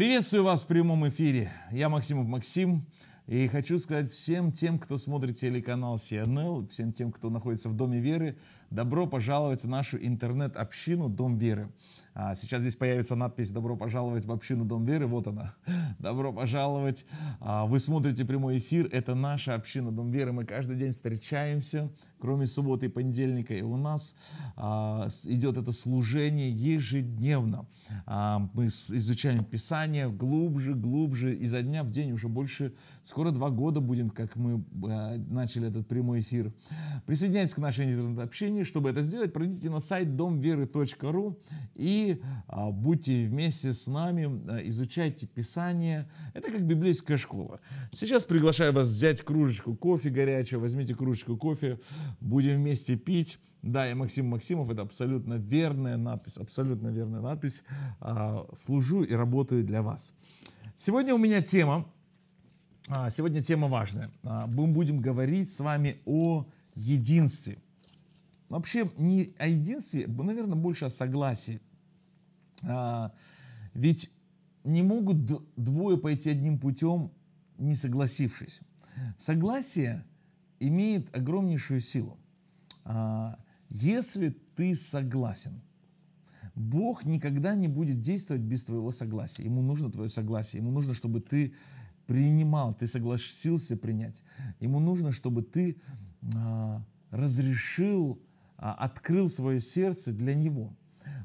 Приветствую вас в прямом эфире. Я Максимов Максим. И хочу сказать всем тем, кто смотрит телеканал CNL, всем тем, кто находится в Доме Веры, добро пожаловать в нашу интернет-общину Дом Веры. Сейчас здесь появится надпись «Добро пожаловать в общину Дом Веры». Вот она. Добро пожаловать. Вы смотрите прямой эфир. Это наша община Дом Веры. Мы каждый день встречаемся, кроме субботы и понедельника. И у нас идет это служение ежедневно. Мы изучаем Писание глубже, глубже. Изо дня в день уже больше. Скоро 2 года будем, как мы начали этот прямой эфир. Присоединяйтесь к нашей интернет-общине. Чтобы это сделать, пройдите на сайт domvera.ru и будьте вместе с нами, изучайте Писание. Это как библейская школа. Сейчас приглашаю вас взять кружечку кофе горячего. Возьмите кружечку кофе, будем вместе пить. Да, я Максим Максимов, это абсолютно верная надпись. Абсолютно верная надпись. Служу и работаю для вас. Сегодня у меня тема. Сегодня тема важная. Мы будем говорить с вами о единстве. Вообще не о единстве, наверное, больше о согласии. Ведь не могут двое пойти одним путем, не согласившись. Согласие имеет огромнейшую силу. Если ты согласен, Бог никогда не будет действовать без твоего согласия. Ему нужно твое согласие. Ему нужно, чтобы ты принимал, ты согласился принять. Ему нужно, чтобы ты разрешил, открыл свое сердце для Него.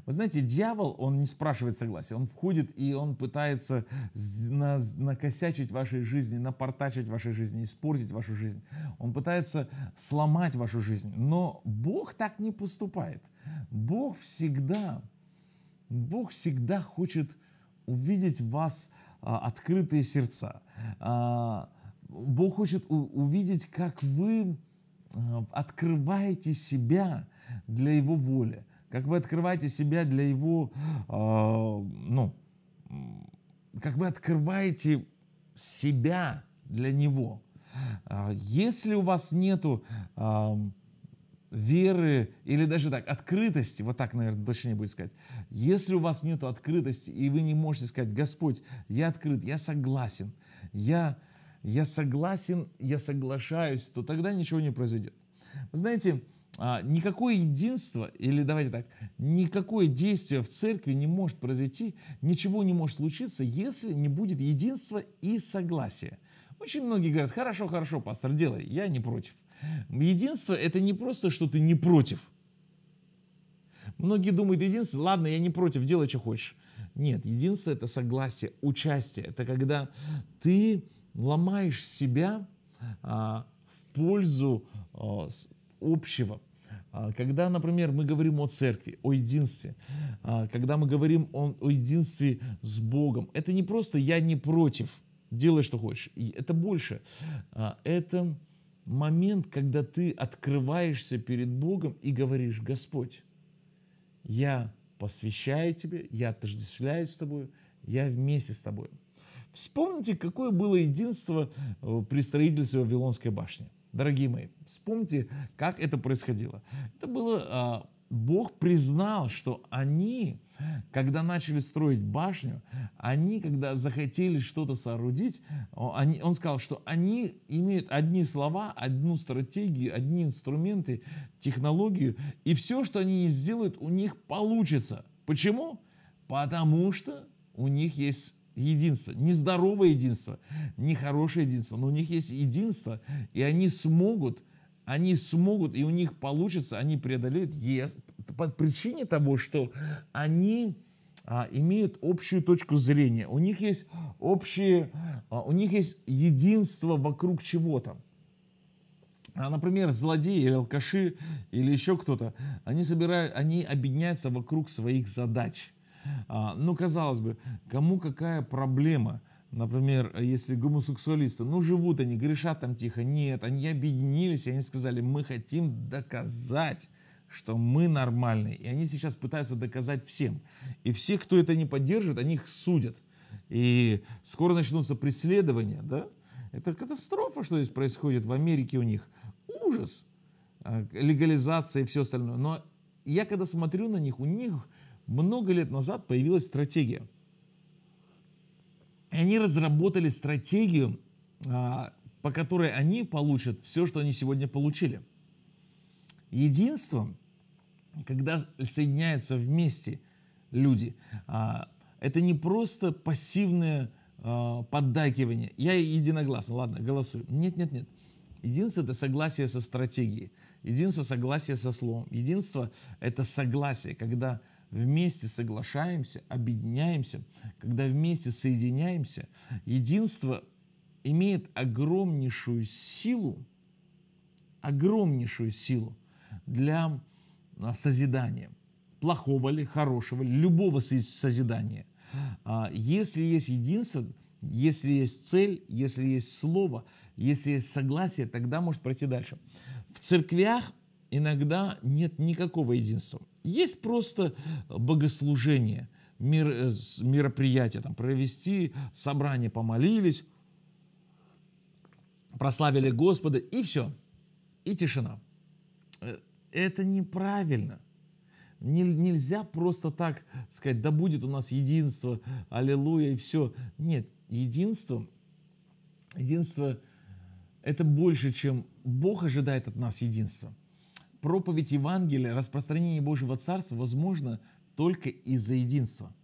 Вы знаете, дьявол, он не спрашивает согласия, он входит и он пытается накосячить в вашей жизни, напортачить в вашей жизни, испортить вашу жизнь. Он пытается сломать вашу жизнь, но Бог так не поступает. Бог всегда хочет увидеть в вас открытые сердца. Бог хочет увидеть, как вы открываете себя для Его воли. Как вы открываете себя для Его, как вы открываете себя для Него. Если у вас нету веры, или даже так, открытости, вот так, наверное, точнее будет сказать. Если у вас нету открытости, и вы не можете сказать: Господь, я открыт, я согласен, я соглашаюсь, то тогда ничего не произойдет. Вы знаете, никакое единство, или давайте так, никакое действие в церкви не может произойти, ничего не может случиться, если не будет единства и согласия. Очень многие говорят: хорошо, хорошо, пастор, делай, я не против. Единство — это не просто, что ты не против. Многие думают: единство, ладно, я не против, делай, что хочешь. Нет, единство — это согласие, участие. Это когда ты ломаешь себя в пользу общего. Когда, например, мы говорим о церкви, о единстве, когда мы говорим о единстве с Богом, это не просто «я не против, делай, что хочешь». Это больше. Это момент, когда ты открываешься перед Богом и говоришь: «Господь, я посвящаю Тебе, я отождествляюсь с Тобой, я вместе с Тобой». Вспомните, какое было единство при строительстве Вавилонской башни. Дорогие мои, вспомните, как это происходило. Это было, Бог признал, что они, когда начали строить башню, они, когда захотели что-то соорудить, Он сказал, что они имеют одни слова, одну стратегию, одни инструменты, технологию, и все, что они не сделают, у них получится. Почему? Потому что у них есть единство. Не здоровое единство, не хорошее единство, но у них есть единство, и они смогут, и у них получится, они преодолеют по причине того, что они имеют общую точку зрения, у них есть единство вокруг чего-то. Например, злодеи или алкаши или еще кто-то, они объединяются вокруг своих задач. Ну, казалось бы, кому какая проблема? Например, если гомосексуалисты, ну, живут они, грешат там тихо. Нет, они объединились, и они сказали: мы хотим доказать, что мы нормальные. И они сейчас пытаются доказать всем. И все, кто это не поддержит, они их судят. И скоро начнутся преследования, да? Это катастрофа, что здесь происходит в Америке у них. Ужас. Легализация и все остальное. Но я, когда смотрю на них, у них много лет назад появилась стратегия. И они разработали стратегию, по которой они получат все, что они сегодня получили. Единство, когда соединяются вместе люди, это не просто пассивное поддакивание. Я единогласен, ладно, голосую. Нет, нет, нет. Единство – это согласие со стратегией. Единство – согласие со словом. Единство – это согласие, когда вместе соглашаемся, объединяемся, когда вместе соединяемся. Единство имеет огромнейшую силу для созидания. Плохого ли, хорошего ли, любого созидания. Если есть единство, если есть цель, если есть слово, если есть согласие, тогда может пройти дальше. В церквях иногда нет никакого единства. Есть просто богослужение, мероприятие, там, провести собрание, помолились, прославили Господа, и все. И тишина. Это неправильно. Нельзя просто так сказать, да будет у нас единство, аллилуйя, и все. Нет, единство это больше, чем Бог ожидает от нас единства. Проповедь Евангелия, распространение Божьего Царства возможно только из-за единства.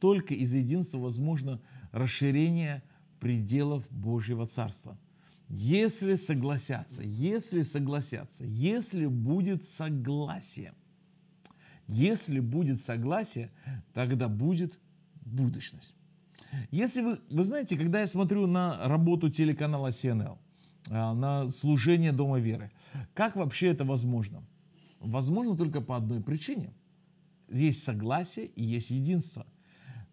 Только из-за единства возможно расширение пределов Божьего Царства. Если согласятся, если будет согласие, тогда будет будущность. Если вы знаете, когда я смотрю на работу телеканала CNL, на служение Дома Веры, как вообще это возможно? Возможно только по одной причине. Есть согласие и есть единство.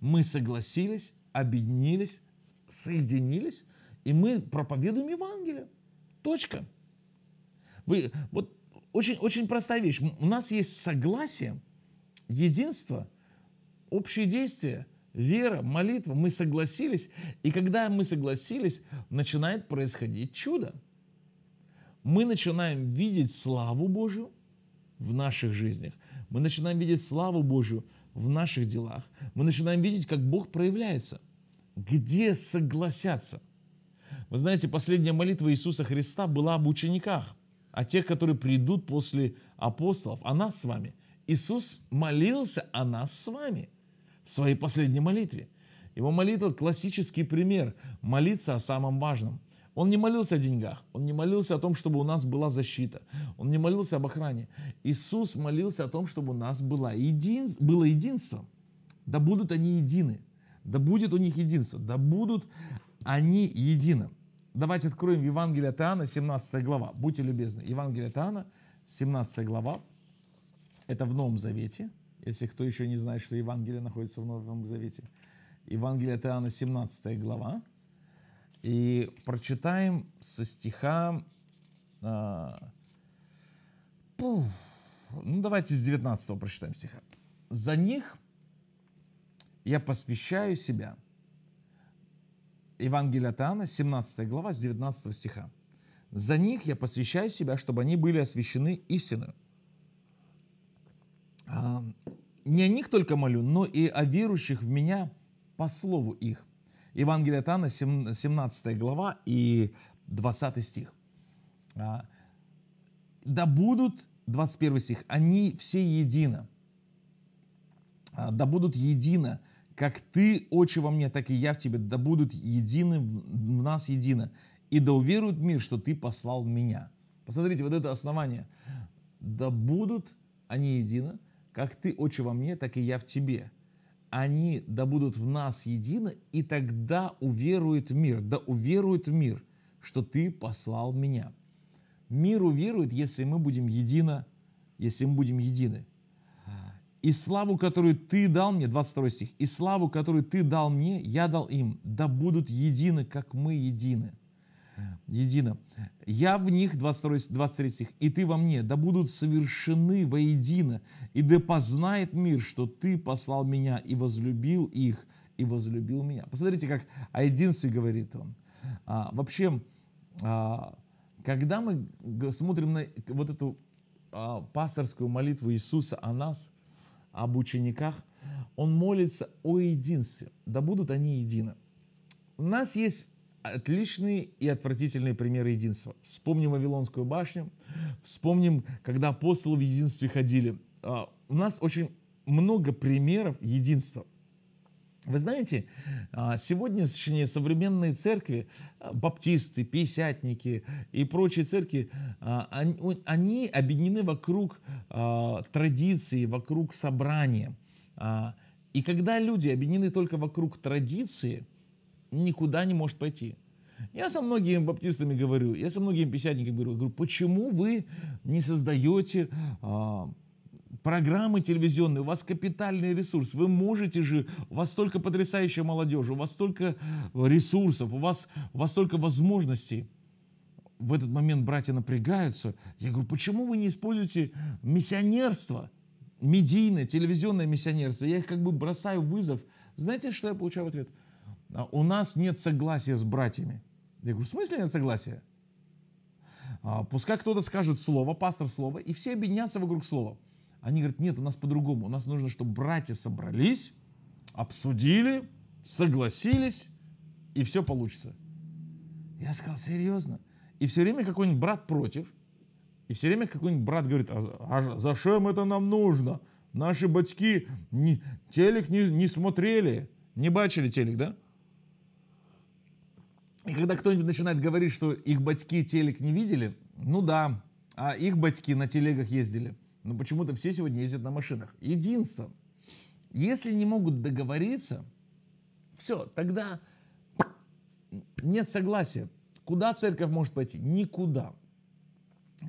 Мы согласились, объединились, соединились, и мы проповедуем Евангелие. Точка. Вот очень простая вещь. У нас есть согласие, единство, общие действия, вера, молитва. Мы согласились, и когда мы согласились, начинает происходить чудо. Мы начинаем видеть славу Божью в наших жизнях. Мы начинаем видеть славу Божью в наших делах. Мы начинаем видеть, как Бог проявляется. Где согласятся? Вы знаете, последняя молитва Иисуса Христа была об учениках, о тех, которые придут после апостолов, о нас с вами. Иисус молился о нас с вами в своей последней молитве. Его молитва – классический пример молиться о самом важном. Он не молился о деньгах, он не молился о том, чтобы у нас была защита, он не молился об охране. Иисус молился о том, чтобы у нас было единство. Да будут они едины, да будет у них единство, да будут они едины. Давайте откроем Евангелие от Иоанна, 17 глава. Будьте любезны, Евангелие от Иоанна, 17 глава. Это в Новом Завете, если кто еще не знает, что Евангелие находится в Новом Завете. Евангелие от Иоанна, 17 глава. И прочитаем со стиха... давайте с 19 прочитаем стиха. «За них я посвящаю себя». Евангелие от Иоанна, 17 глава, с 19 стиха. «За них я посвящаю себя, чтобы они были освящены истиною. Не о них только молю, но и о верующих в меня по слову их». Евангелие от Иоанна, 17 глава и 20 стих. «Да будут», 21 стих, «они все едино». «Да будут едино, как ты, Отче, во мне, так и я в тебе. Да будут едины, в нас едино. И да уверует мир, что ты послал меня». Посмотрите, вот это основание. «Да будут они едины, как ты, Отче, во мне, так и я в тебе. Они да будут в нас едины, и тогда уверует мир, что ты послал меня». Мир уверует, если мы будем едины, «И славу, которую ты дал мне», 22 стих, «и славу, которую ты дал мне, я дал им, да будут едины, как мы едины». «Я в них», 23 стих, «и ты во мне, да будут совершены воедино, и да познает мир, что ты послал меня, и возлюбил их, и возлюбил меня». Посмотрите, как о единстве говорит он. Вообще, когда мы смотрим на вот эту пасторскую молитву Иисуса о нас, об учениках, он молится о единстве. Да будут они едины. У нас есть отличные и отвратительные примеры единства. Вспомним Вавилонскую башню, вспомним, когда апостолы в единстве ходили. У нас очень много примеров единства. Вы знаете, сегодня современные церкви, баптисты, пятидесятники и прочие церкви, они объединены вокруг традиции, вокруг собрания. И когда люди объединены только вокруг традиции, никуда не может пойти. Я со многими баптистами говорю, я со многими пятидесятниками говорю, почему вы не создаете программы телевизионные, у вас капитальный ресурс, вы можете же, у вас столько потрясающая молодежь, у вас столько ресурсов, у вас столько возможностей. В этот момент братья напрягаются. Я говорю, почему вы не используете миссионерство, медийное, телевизионное миссионерство? Я их как бы бросаю вызов. Знаете, что я получаю в ответ? У нас нет согласия с братьями. Я говорю, в смысле нет согласия? Пускай кто-то скажет слово, пастор слово, и все объединятся вокруг слова. Они говорят, нет, у нас по-другому. У нас нужно, чтобы братья собрались, обсудили, согласились, и все получится. Я сказал, серьезно? И все время какой-нибудь брат против, и все время какой-нибудь брат говорит, а зачем это нам нужно? Наши батьки телек не смотрели, не бачили телек, да? И когда кто-нибудь начинает говорить, что их батьки телек не видели, ну да, а их батьки на телегах ездили. Но почему-то все сегодня ездят на машинах. Единство. Если не могут договориться, все, тогда нет согласия. Куда церковь может пойти? Никуда.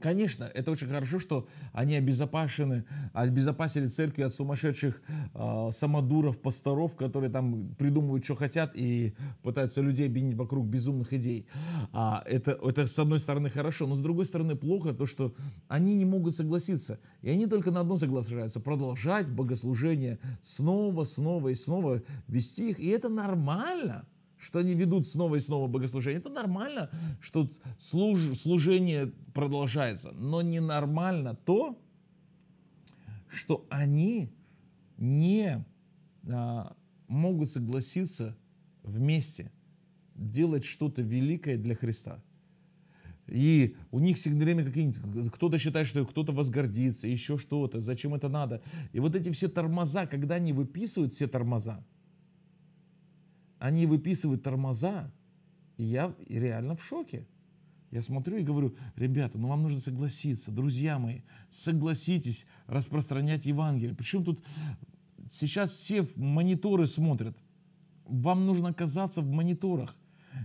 Конечно, это очень хорошо, что они обезопасили церкви от сумасшедших самодуров, пасторов, которые там придумывают, что хотят, и пытаются людей объединить вокруг безумных идей. Это с одной стороны хорошо, но с другой стороны плохо то, что они не могут согласиться. И они только на одно соглашаются, продолжать богослужение снова, снова и снова вести их. И это нормально, что они ведут снова и снова богослужение. Это нормально, что служение продолжается. Но ненормально то, что они не могут согласиться вместе делать что-то великое для Христа. И у них всегда время какие-нибудь... Кто-то считает, что кто-то возгордится, еще что-то. Зачем это надо? И вот эти все тормоза, когда они выписывают все тормоза, они выписывают тормоза, и я реально в шоке. Я смотрю и говорю, ребята, ну вам нужно согласиться, друзья мои, согласитесь распространять Евангелие. Причем тут сейчас все в мониторы смотрят. Вам нужно оказаться в мониторах.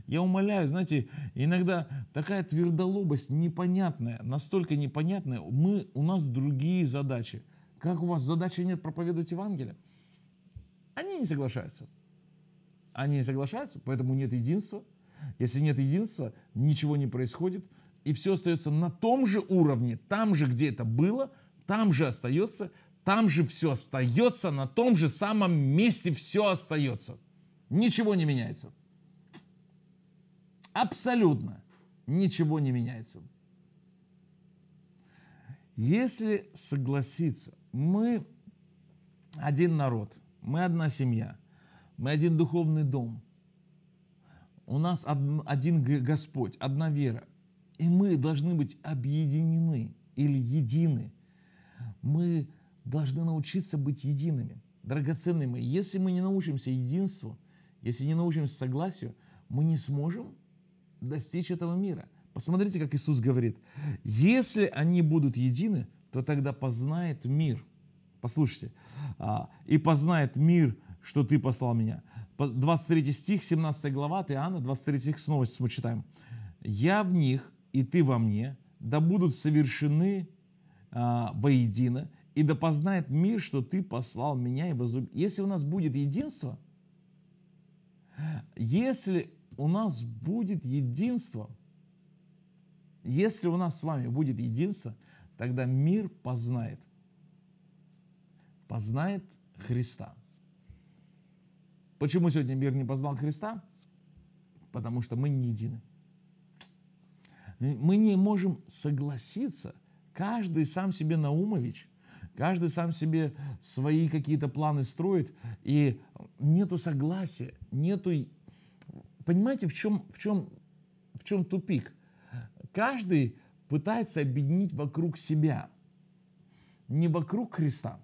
Я умоляю, знаете, иногда такая твердолобость непонятная, настолько непонятная, у нас другие задачи. Как у вас задачи нет проповедовать Евангелие? Они не соглашаются. Они не соглашаются, поэтому нет единства. Если нет единства, ничего не происходит. И все остается на том же уровне, там же, где это было, там же остается, там же все остается, на том же самом месте все остается. Ничего не меняется. Абсолютно ничего не меняется. Если согласиться, мы один народ, мы одна семья. Мы один духовный дом, у нас один Господь, одна вера, и мы должны быть объединены или едины. Мы должны научиться быть едиными, драгоценными. Если мы не научимся единству, если не научимся согласию, мы не сможем достичь этого мира. Посмотрите, как Иисус говорит, если они будут едины, то тогда познает мир. Послушайте, и познает мир, что ты послал меня. 23 стих, 17 глава от Иоанна, 23 стих, снова мы читаем. Я в них, и ты во мне, да будут совершены воедино, и да познает мир, что ты послал меня и возлюбил. Если у нас будет единство, если у нас будет единство, если у нас с вами будет единство, тогда мир познает Христа. Почему сегодня мир не познал Христа? Потому что мы не едины. Мы не можем согласиться. Каждый сам себе Наумович, каждый сам себе свои какие-то планы строит, и нету согласия, нету Понимаете, в чем тупик? Каждый пытается объединить вокруг себя, не вокруг Христа.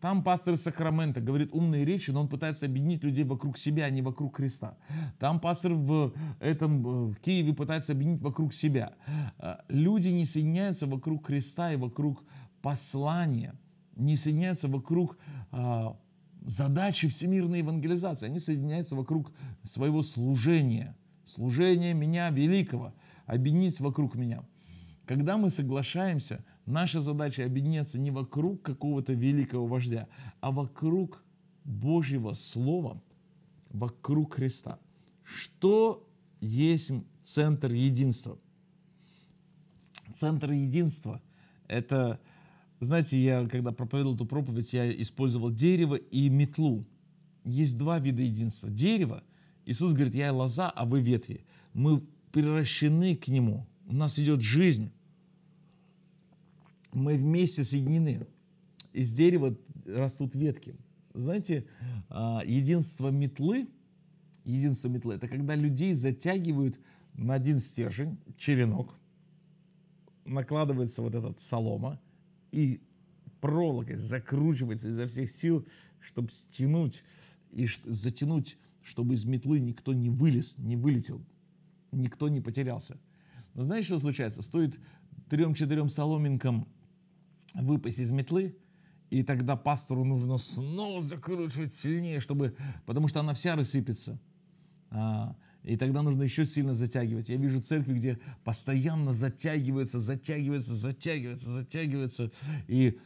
Там пастор Сакраменто говорит умные речи, но он пытается объединить людей вокруг себя, а не вокруг Христа. Там пастор в Киеве пытается объединить вокруг себя. Люди не соединяются вокруг Христа и вокруг послания, не соединяются вокруг задачи всемирной евангелизации. Они соединяются вокруг своего служения. Служение меня великого, объединить вокруг меня. Когда мы соглашаемся, наша задача объединяться не вокруг какого-то великого вождя, а вокруг Божьего Слова, вокруг Христа. Что есть центр единства? Центр единства – это, знаете, я когда проповедовал эту проповедь, я использовал дерево и метлу. Есть два вида единства. Дерево, Иисус говорит, я лоза, а вы ветви. Мы приращены к Нему, у нас идет жизнь. Мы вместе соединены. Из дерева растут ветки. Знаете, единство метлы это когда людей затягивают на один стержень, черенок, накладывается вот этот солома, и проволокой закручивается изо всех сил, чтобы стянуть и затянуть, чтобы из метлы никто не вылез, не вылетел, никто не потерялся. Но знаешь, что случается? Стоит 3-4 соломинкам выпасть из метлы, и тогда пастору нужно снова закручивать сильнее, чтобы, потому что она вся рассыпется. И тогда нужно еще сильно затягивать. Я вижу церкви, где постоянно затягивается, и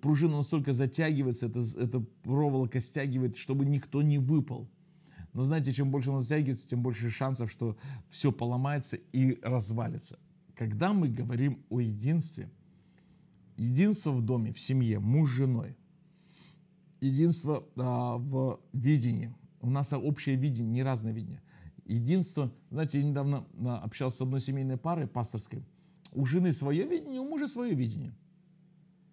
пружина настолько затягивается, эта проволока стягивает, чтобы никто не выпал. Но знаете, чем больше она затягивается, тем больше шансов, что все поломается и развалится. Когда мы говорим о единстве, единство в доме, в семье, муж с женой, единство в видении, у нас общее видение, не разное видение. Единство, знаете, я недавно общался с одной семейной парой пасторской, у жены свое видение, у мужа свое видение.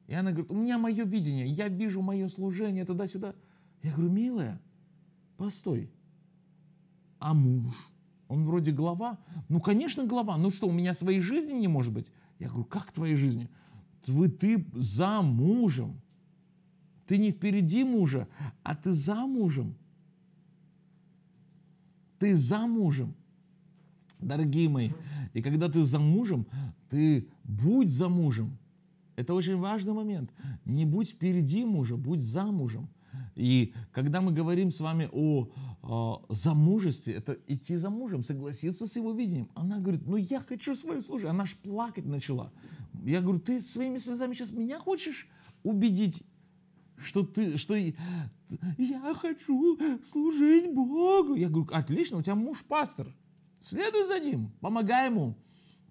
И она говорит, у меня мое видение, я вижу мое служение туда-сюда. Я говорю, милая, постой, а муж? Он вроде глава. Ну, конечно, глава. Ну что, у меня своей жизни не может быть? Я говорю, как твоей жизни? Ты за мужем. Ты не впереди мужа, а ты за мужем. Ты за мужем. Дорогие мои, и когда ты за мужем, ты будь за мужем. Это очень важный момент. Не будь впереди мужа, будь за мужем. И когда мы говорим с вами о замужестве, это идти за мужем, согласиться с его видением. Она говорит, ну я хочу свое служение. Она ж плакать начала. Я говорю, ты своими слезами сейчас меня хочешь убедить, что я хочу служить Богу? Я говорю, отлично, у тебя муж пастор. Следуй за ним, помогай ему,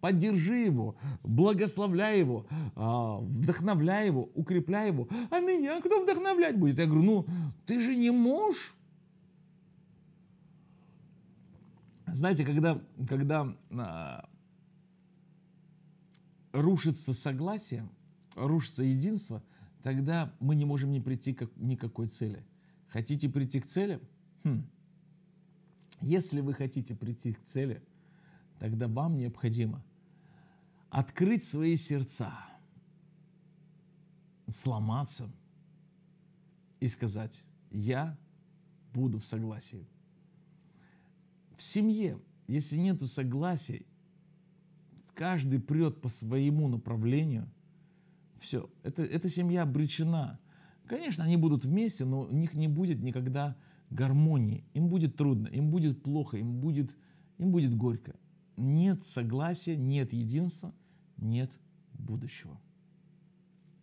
поддержи его, благословляй его, вдохновляй его, укрепляй его. А меня кто вдохновлять будет? Я говорю, ну, ты же не муж. Знаете, когда рушится согласие, рушится единство, тогда мы не можем не прийти к никакой цели. Хотите прийти к цели? Если вы хотите прийти к цели, тогда вам необходимо открыть свои сердца, сломаться и сказать, я буду в согласии. В семье, если нет согласия, каждый прет по своему направлению, все, эта семья обречена. Конечно, они будут вместе, но у них не будет никогда гармонии. Им будет трудно, им будет плохо, им будет горько. Нет согласия, нет единства, нет будущего.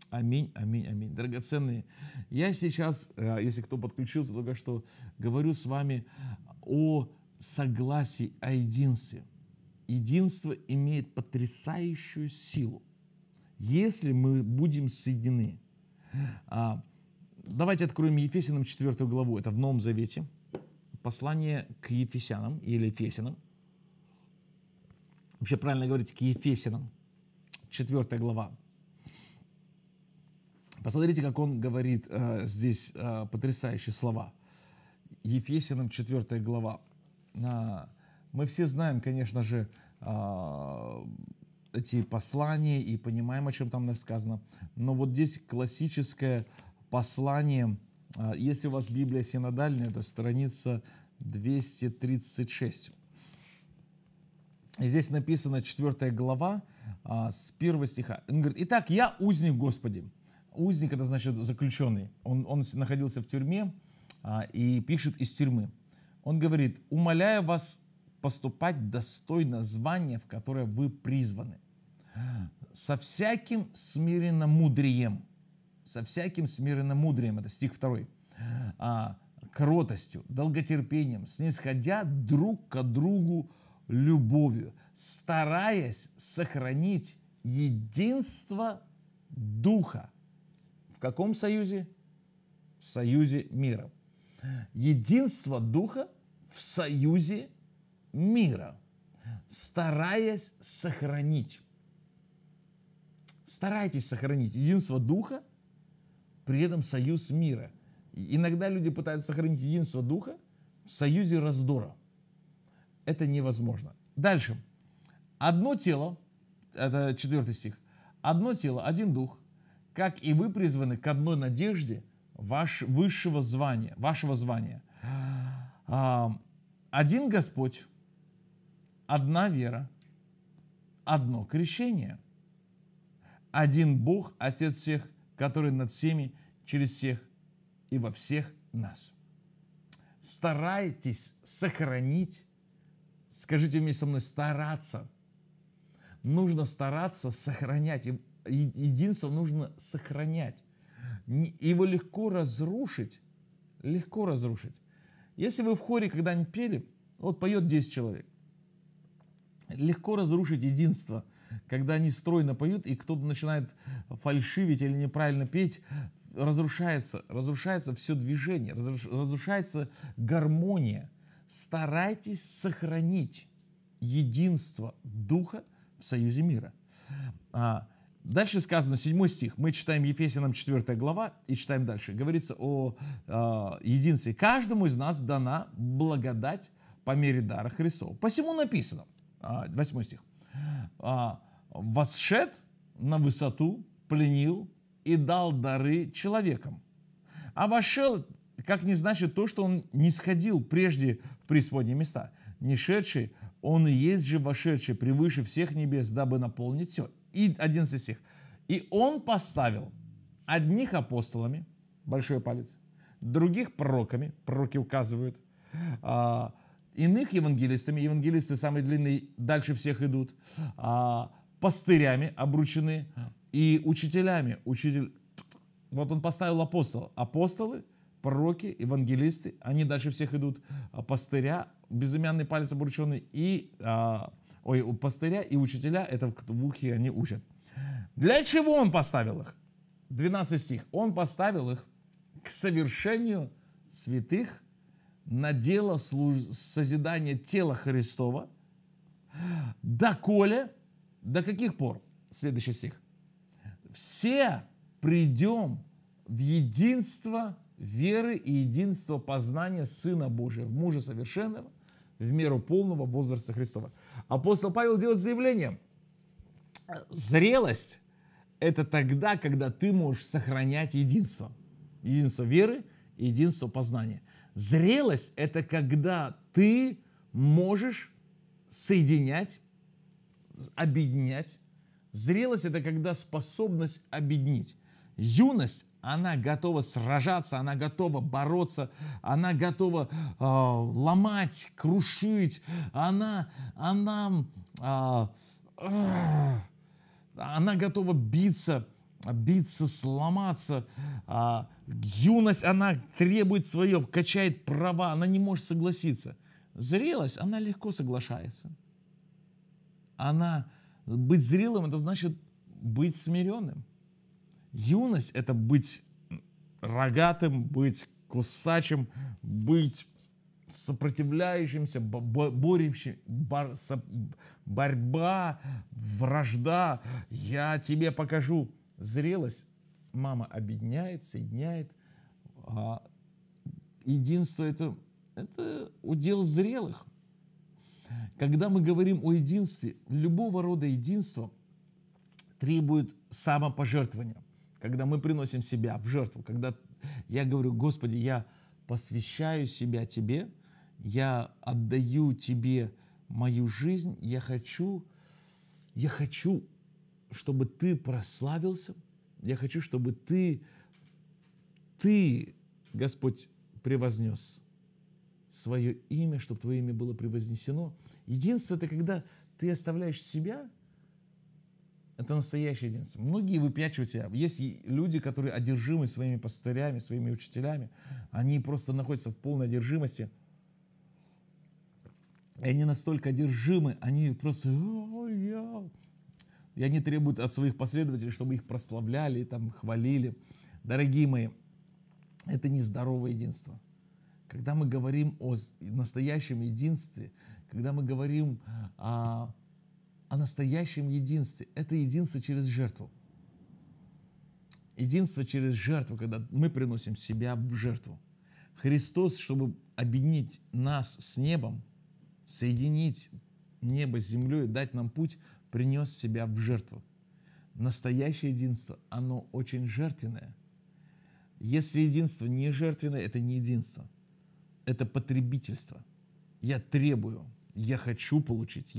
Аминь, аминь, аминь. Драгоценные, я сейчас, если кто подключился, только что говорю с вами о согласии, о единстве. Единство имеет потрясающую силу, если мы будем соединены. Давайте откроем Ефесянам 4 главу, это в Новом Завете. Послание к Ефесянам или Ефесянам. Вообще правильно говорить, к Ефесянам, 4 глава. Посмотрите, как он говорит здесь потрясающие слова. Ефесянам 4 глава, мы все знаем, конечно же, эти послания и понимаем, о чем там сказано. Но вот здесь классическое послание. Если у вас Библия синодальная, то страница 236. И здесь написано 4 глава с 1 стиха. Он говорит: «Итак, я узник Господи». Узник — это значит заключенный. Он находился в тюрьме и пишет из тюрьмы. Он говорит: «Умоляю вас поступать достойно звания, в которое вы призваны, со всяким смиренномудрием». Со всяким смиренномудрием, это стих 2. «Кротостью, долготерпением, снисходя друг к другу любовью, стараясь сохранить единство Духа». В каком союзе? В союзе мира. Единство Духа в союзе мира. Стараясь сохранить. Старайтесь сохранить единство Духа, при этом союз мира. Иногда люди пытаются сохранить единство Духа в союзе раздора. Это невозможно. Дальше. Одно тело, это 4 стих. «Одно тело, один дух, как и вы призваны к одной надежде вашего звания. Один Господь, одна вера, одно крещение, один Бог, Отец всех, который над всеми, через всех и во всех нас». Старайтесь сохранить. Скажите вместе со мной: стараться. Нужно стараться сохранять. Единство нужно сохранять. Его легко разрушить. Легко разрушить. Если вы в хоре когда-нибудь пели, вот поет 10 человек. Легко разрушить единство, когда они стройно поют, и кто-то начинает фальшивить или неправильно петь. Разрушается все движение, разрушается гармония. Старайтесь сохранить единство Духа в союзе мира. Дальше сказано, 7 стих. Мы читаем Ефесянам 4 глава и читаем дальше. Говорится о единстве. «Каждому из нас дана благодать по мере дара Христова. Посему написано», 8 стих, «восшед на высоту, пленил и дал дары человекам. А вошел, как не значит то, что он не сходил прежде в преисподние места. Не шедший, он и есть же вошедший превыше всех небес, дабы наполнить все». И 11 стих. «И он поставил одних апостолами», большой палец, «других пророками», пророки указывают, «иных евангелистами», евангелисты самые длинные, дальше всех идут, «пастырями», обручены, «и учителями». Вот он поставил апостола. Апостолы, пророки, евангелисты, они дальше всех идут, пастыря, безымянный палец обрученный, пастыря и учителя, это в ухе они учат. Для чего он поставил их? 12 стих. Он поставил их к совершению святых на дело созидания тела Христова, доколе, до каких пор? Следующий стих. «Все придем в единство веры и единство познания Сына Божия, в мужа совершенного, в меру полного возраста Христова». Апостол Павел делает заявление: зрелость — это тогда, когда ты можешь сохранять единство. Единство веры и единство познания. Зрелость — это когда ты можешь соединять, объединять. Зрелость — это когда способность объединить. Юность — она готова сражаться, она готова бороться, она готова ломать, крушить, она готова биться, сломаться. Юность, она требует свое, качает права, она не может согласиться. Зрелость, она легко соглашается. Быть зрелым — это значит быть смиренным. Юность — это быть рогатым, быть кусачим, быть сопротивляющимся, борющим, борьба, вражда. Я тебе покажу. Зрелость, мама, объединяет, соединяет. Единство — это удел зрелых. Когда мы говорим о единстве, любого рода единство требует самопожертвования. Когда мы приносим себя в жертву, когда я говорю: Господи, я посвящаю себя Тебе, я отдаю Тебе мою жизнь, я хочу, чтобы Ты прославился, я хочу, чтобы Ты, Господь, превознес свое имя, чтобы Твое имя было превознесено. Единство – это когда ты оставляешь себя, это настоящее единство. Многие выпячивают себя. Есть люди, которые одержимы своими пастырями, своими учителями. Они просто находятся в полной одержимости. И они настолько одержимы, они просто... И они требуют от своих последователей, чтобы их прославляли, там, хвалили. Дорогие мои, это нездоровое единство. Когда мы говорим о настоящем единстве, когда мы говорим о настоящем единстве, это единство через жертву. Единство через жертву, когда мы приносим себя в жертву. Христос, чтобы объединить нас с небом, соединить небо с землей, дать нам путь, принес себя в жертву. Настоящее единство, оно очень жертвенное. Если единство не жертвенное, это не единство. Это потребительство. Я требую, я хочу получить.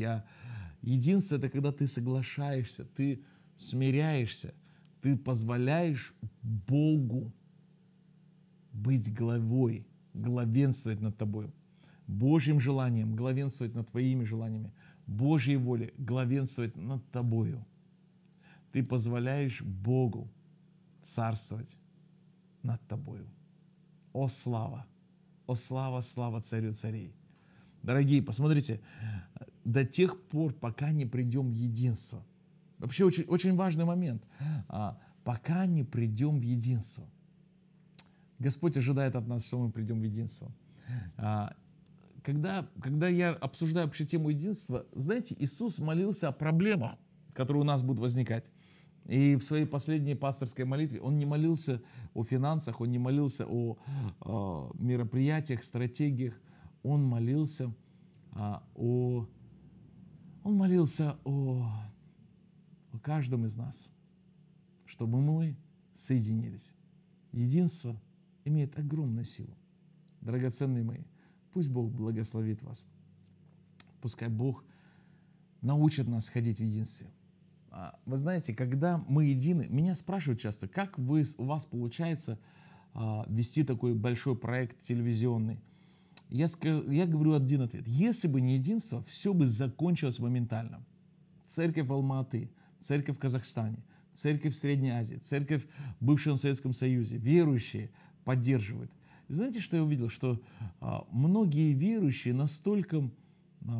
Единство – это когда ты соглашаешься, ты смиряешься, ты позволяешь Богу быть главой, главенствовать над тобой. Божьим желанием главенствовать над твоими желаниями. Божьей воле главенствовать над тобою. Ты позволяешь Богу царствовать над тобою. О, слава! О, слава, слава Царю царей! Дорогие, посмотрите, до тех пор, пока не придем в единство. Вообще очень, очень важный момент. Пока не придем в единство. Господь ожидает от нас, что мы придем в единство. Когда я обсуждаю вообще тему единства, знаете, Иисус молился о проблемах, которые у нас будут возникать. И в своей последней пасторской молитве он не молился о финансах, он не молился о мероприятиях, стратегиях. Он молился о каждом из нас, чтобы мы соединились. Единство имеет огромную силу. Драгоценные мои, пусть Бог благословит вас. Пускай Бог научит нас ходить в единстве. Вы знаете, когда мы едины, меня спрашивают часто, как у вас получается вести такой большой проект телевизионный. Я говорю один ответ. Если бы не единство, все бы закончилось моментально. Церковь в Алматы, церковь в Казахстане, церковь в Средней Азии, церковь в бывшем Советском Союзе, верующие поддерживают. И знаете, что я увидел? Что многие верующие настолько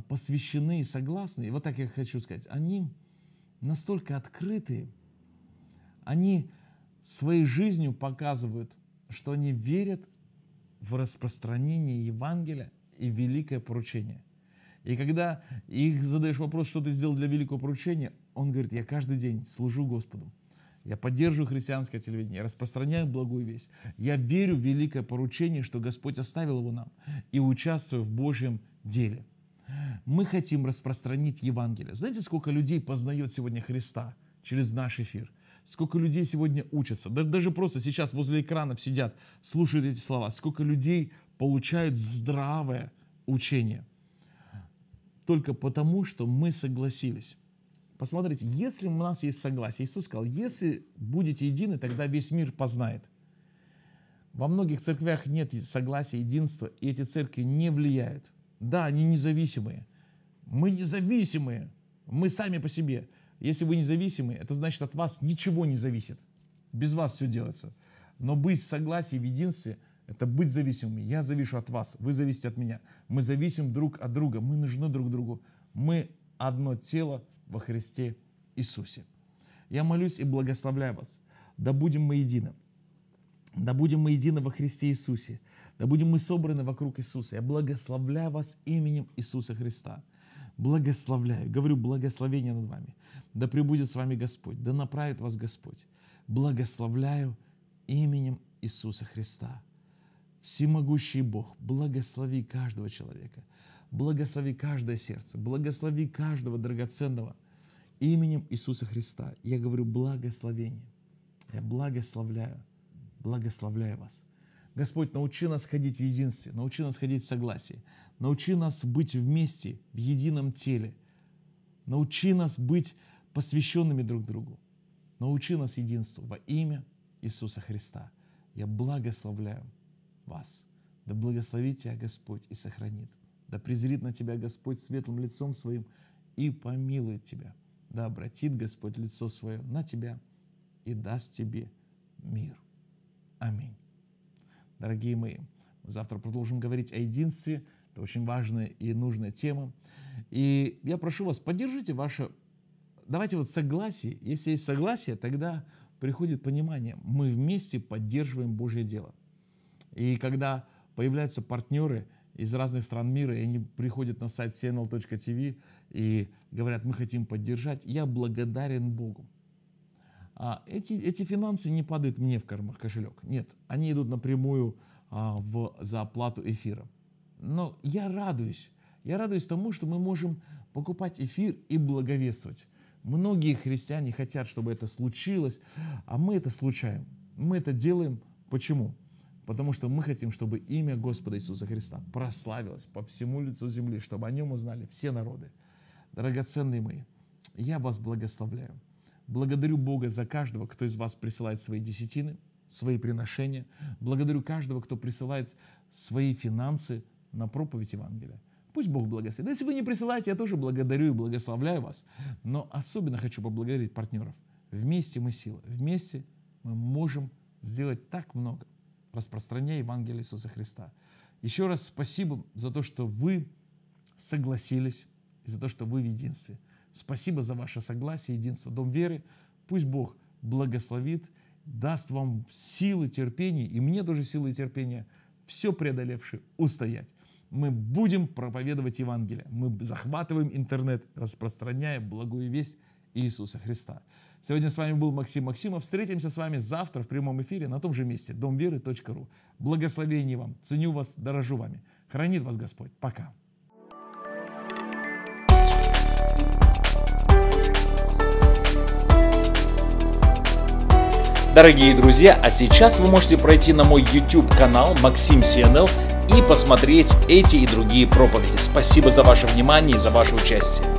посвящены и согласны, и вот так я хочу сказать, они настолько открытые, они своей жизнью показывают, что они верят в распространение Евангелия и великое поручение. И когда их задаешь вопрос, что ты сделал для великого поручения, он говорит: я каждый день служу Господу, я поддерживаю христианское телевидение, я распространяю благую весть, я верю в великое поручение, что Господь оставил его нам, и участвую в Божьем деле. Мы хотим распространить Евангелие. Знаете, сколько людей познает сегодня Христа через наш эфир? Сколько людей сегодня учатся? Даже просто сейчас возле экранов сидят, слушают эти слова. Сколько людей получают здравое учение? Только потому, что мы согласились. Посмотрите, если у нас есть согласие. Иисус сказал: если будете едины, тогда весь мир познает. Во многих церквях нет согласия, единства, и эти церкви не влияют. Да, они независимые. Мы независимые. Мы сами по себе. Если вы независимые, это значит, от вас ничего не зависит. Без вас все делается. Но быть в согласии, в единстве, это быть зависимыми. Я завишу от вас, вы зависите от меня. Мы зависим друг от друга, мы нужны друг другу. Мы одно тело во Христе Иисусе. Я молюсь и благословляю вас. Да будем мы едины. Да будем мы едины во Христе Иисусе. Да будем мы собраны вокруг Иисуса. Я благословляю вас именем Иисуса Христа. Благословляю. Говорю благословение над вами. Да пребудет с вами Господь. Да направит вас Господь. Благословляю именем Иисуса Христа. Всемогущий Бог, благослови каждого человека. Благослови каждое сердце, благослови каждого драгоценного именем Иисуса Христа. Я говорю благословение. Я благословляю, благословляю вас. Господь, научи нас ходить в единстве, научи нас ходить в согласии, научи нас быть вместе в едином теле, научи нас быть посвященными друг другу, научи нас единству во имя Иисуса Христа. Я благословляю вас. Да благословит тебя Господь и сохранит. Да презрит на тебя Господь светлым лицом своим и помилует тебя. Да обратит Господь лицо свое на тебя и даст тебе мир. Аминь. Дорогие мои, мы завтра продолжим говорить о единстве. Это очень важная и нужная тема. И я прошу вас, поддержите ваше... Давайте вот согласие. Если есть согласие, тогда приходит понимание. Мы вместе поддерживаем Божье дело. И когда появляются партнеры из разных стран мира, и они приходят на сайт cnl.tv и говорят, мы хотим поддержать, я благодарен Богу. Эти финансы не падают мне в кошелек. Нет, они идут напрямую за оплату эфира. Но я радуюсь. Я радуюсь тому, что мы можем покупать эфир и благовествовать. Многие христиане хотят, чтобы это случилось, а мы это случаем. Мы это делаем. Почему? Потому что мы хотим, чтобы имя Господа Иисуса Христа прославилось по всему лицу земли, чтобы о нем узнали все народы. Драгоценные мои, я вас благословляю. Благодарю Бога за каждого, кто из вас присылает свои десятины, свои приношения. Благодарю каждого, кто присылает свои финансы на проповедь Евангелия. Пусть Бог благословит. Если вы не присылаете, я тоже благодарю и благословляю вас. Но особенно хочу поблагодарить партнеров. Вместе мы сила. Вместе мы можем сделать так много, распространяя Евангелие Иисуса Христа. Еще раз спасибо за то, что вы согласились и за то, что вы в единстве. Спасибо за ваше согласие, единство. Дом веры. Пусть Бог благословит, даст вам силы, терпения, и мне тоже силы и терпения, все преодолевши, устоять. Мы будем проповедовать Евангелие. Мы захватываем интернет, распространяя благую весть Иисуса Христа. Сегодня с вами был Максим Максимов. Встретимся с вами завтра в прямом эфире на том же месте. domvera.ru. Благословений вам. Ценю вас, дорожу вами. Хранит вас Господь. Пока. Дорогие друзья, а сейчас вы можете пройти на мой YouTube-канал MaximCNL и посмотреть эти и другие проповеди. Спасибо за ваше внимание и за ваше участие.